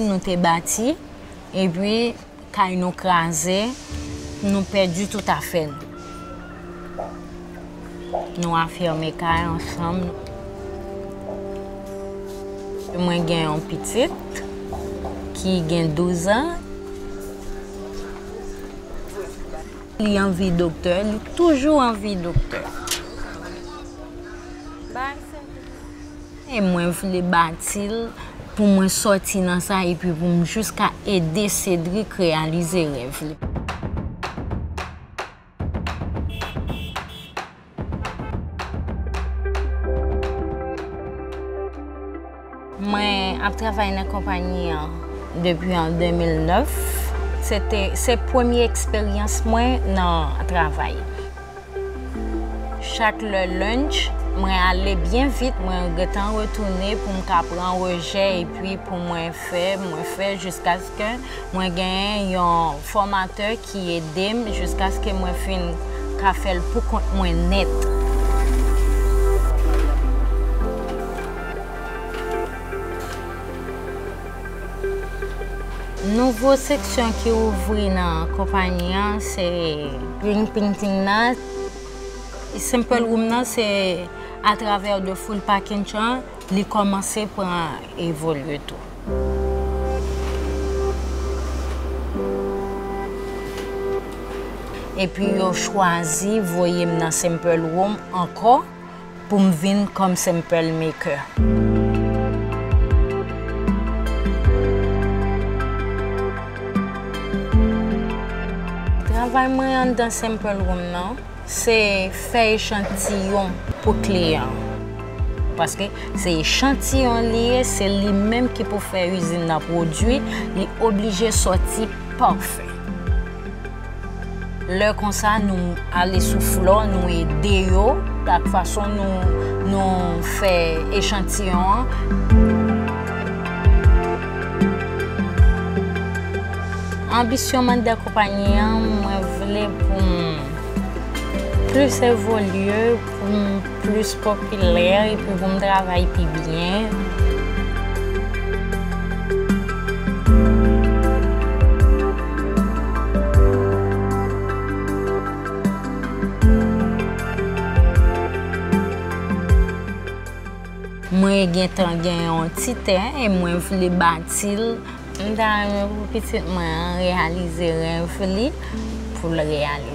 nous avons bâti et puis quand nous avons crasé, nous avons perdu tout à fait. Nous avons fermé ensemble. Moi, j'ai une petite qui a 12 ans. Il a envie de docteur, il a toujours envie de docteur. Et moi, je voulais bâtir pour me sortir dans ça et puis pour jusqu'à aider Cédric à réaliser le rêve. J'ai travaillé dans la compagnie depuis en 2009. C'était la première expérience dans le travail. Chaque lunch, je suis bien vite, je suis retourné pour me prendre un rejet et puis pour me faire jusqu'à ce que je gagne un formateur qui aide jusqu'à ce que je finisse un café pour moi net. Nouvelle section qui ouvre dans la compagnie, c'est Green Printing. Simple Room, c'est à travers le full package, il commence à évoluer tout. Et puis, j'ai choisi de voyer dans Simple Room encore pour me venir comme Simple Maker. Travail dans Simple Room, c'est faire échantillon pour le client. Parce que c'est échantillon lié, c'est lui-même qui peut faire usine d'un produit, il est obligé de sortir parfait. Là, comme ça, nous allons souffler, nous aider, de toute façon, nous faisons échantillon. L'ambition de la compagnie, je voulais pour plus évoluer, pour plus populaire et pour me travailler plus bien. Moi, j'ai un petit terrain et moi, je voulais bâtir. Je vais petitement réaliser un rêve pour le réaliser.